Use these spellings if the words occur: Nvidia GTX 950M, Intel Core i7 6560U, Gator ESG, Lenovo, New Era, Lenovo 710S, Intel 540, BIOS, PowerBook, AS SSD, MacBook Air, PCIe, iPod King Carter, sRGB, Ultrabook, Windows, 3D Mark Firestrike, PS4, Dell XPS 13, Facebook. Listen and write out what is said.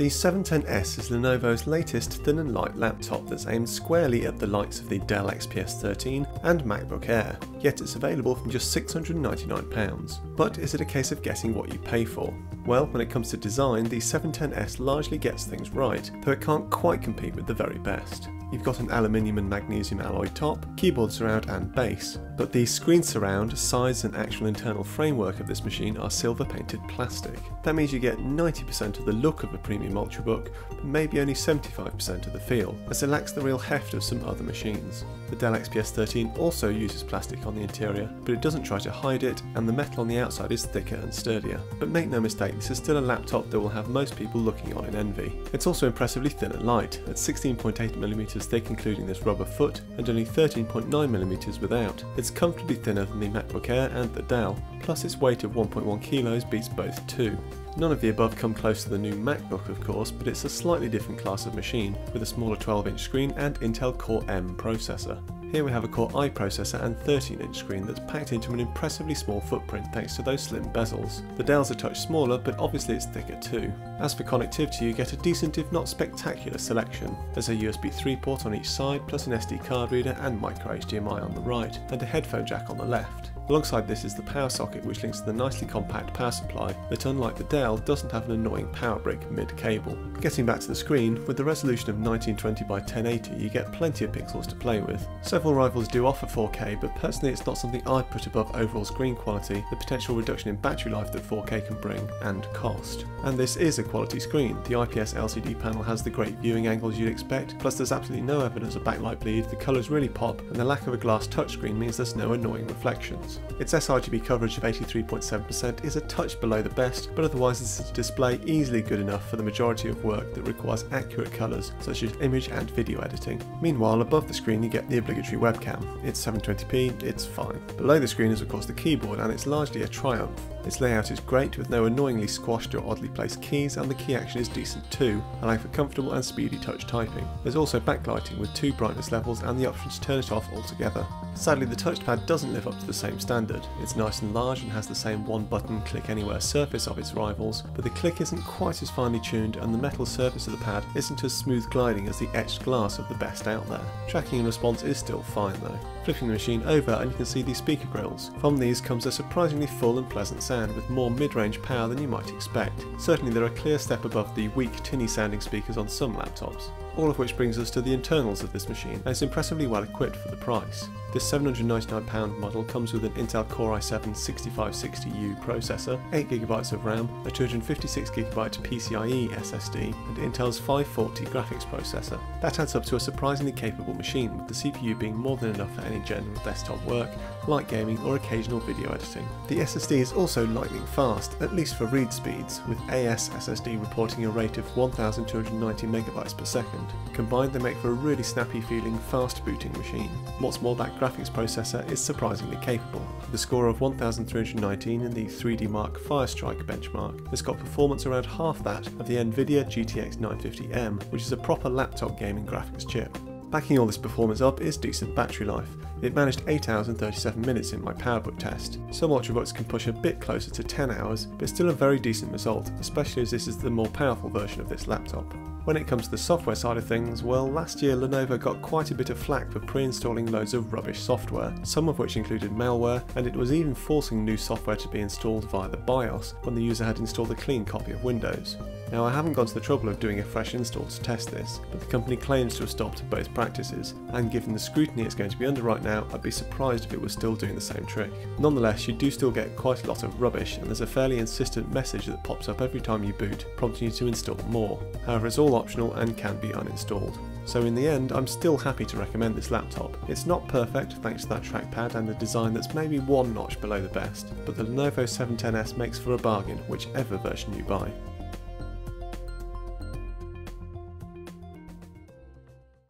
The 710S is Lenovo's latest thin and light laptop that's aimed squarely at the likes of the Dell XPS 13 and MacBook Air, yet it's available from just £699. But is it a case of getting what you pay for? Well, when it comes to design, the 710S largely gets things right, though it can't quite compete with the very best. You've got an aluminium and magnesium alloy top, keyboard surround and base, but the screen surround, sides and actual internal framework of this machine are silver painted plastic. That means you get 90% of the look of a premium Ultrabook, but maybe only 75% of the feel, as it lacks the real heft of some other machines. The Dell XPS 13 also uses plastic on the interior, but it doesn't try to hide it, and the metal on the outside is thicker and sturdier. But make no mistake, this is still a laptop that will have most people looking on in envy. It's also impressively thin and light, at 16.8mm thick including this rubber foot, and only 13.9mm without. It's comfortably thinner than the MacBook Air and the Dell, plus its weight of 1.1kg beats both too. None of the above come close to the new MacBook of course, but it's a slightly different class of machine, with a smaller 12-inch screen and Intel Core M processor. Here we have a Core i processor and 13-inch screen that's packed into an impressively small footprint thanks to those slim bezels. The Dell's a touch smaller, but obviously it's thicker too. As for connectivity, you get a decent if not spectacular selection. There's a USB 3 port on each side, plus an SD card reader and micro HDMI on the right, and a headphone jack on the left. Alongside this is the power socket, which links to the nicely compact power supply that, unlike the Dell, doesn't have an annoying power brick mid-cable. Getting back to the screen, with the resolution of 1920x1080 you get plenty of pixels to play with. Several rivals do offer 4K, but personally it's not something I'd put above overall screen quality, the potential reduction in battery life that 4K can bring, and cost. And this is a quality screen. The IPS LCD panel has the great viewing angles you'd expect, plus there's absolutely no evidence of backlight bleed, the colours really pop, and the lack of a glass touchscreen means there's no annoying reflections. Its sRGB coverage of 83.7% is a touch below the best, but otherwise this is a display easily good enough for the majority of work that requires accurate colours such as image and video editing. Meanwhile, above the screen you get the obligatory webcam. It's 720p, it's fine. Below the screen is of course the keyboard, and it's largely a triumph. Its layout is great, with no annoyingly squashed or oddly placed keys, and the key action is decent too, allowing for comfortable and speedy touch typing. There's also backlighting with two brightness levels and the option to turn it off altogether. Sadly, the touchpad doesn't live up to the same standard. It's nice and large and has the same one button click anywhere surface of its rivals, but the click isn't quite as finely tuned, and the metal surface of the pad isn't as smooth gliding as the etched glass of the best out there. Tracking and response is still fine though. Flipping the machine over and you can see the speaker grills. From these comes a surprisingly full and pleasant sound, with more mid-range power than you might expect. Certainly they're a clear step above the weak, tinny sounding speakers on some laptops. All of which brings us to the internals of this machine, and it's impressively well equipped for the price. This £799 model comes with an Intel Core i7 6560U processor, 8GB of RAM, a 256GB PCIe SSD, and Intel's 540 graphics processor. That adds up to a surprisingly capable machine, with the CPU being more than enough for any general desktop work, light gaming or occasional video editing. The SSD is also lightning fast, at least for read speeds, with AS SSD reporting a rate of 1290MB per second. Combined, they make for a really snappy feeling, fast booting machine. What's more, that graphics processor is surprisingly capable. With a score of 1319 in the 3D Mark Firestrike benchmark, it's got performance around half that of the Nvidia GTX 950M, which is a proper laptop gaming graphics chip. Backing all this performance up is decent battery life. It managed 8 hours and 37 minutes in my PowerBook test. Some Ultrabooks can push a bit closer to 10 hours, but still a very decent result, especially as this is the more powerful version of this laptop. When it comes to the software side of things, well, last year Lenovo got quite a bit of flack for pre-installing loads of rubbish software, some of which included malware, and it was even forcing new software to be installed via the BIOS when the user had installed a clean copy of Windows. Now, I haven't gone to the trouble of doing a fresh install to test this, but the company claims to have stopped both practices, and given the scrutiny it's going to be under right now, I'd be surprised if it was still doing the same trick. Nonetheless, you do still get quite a lot of rubbish, and there's a fairly insistent message that pops up every time you boot, prompting you to install more. However, it's all optional and can be uninstalled. So in the end, I'm still happy to recommend this laptop. It's not perfect thanks to that trackpad and a design that's maybe one notch below the best, but the Lenovo 710S makes for a bargain, whichever version you buy.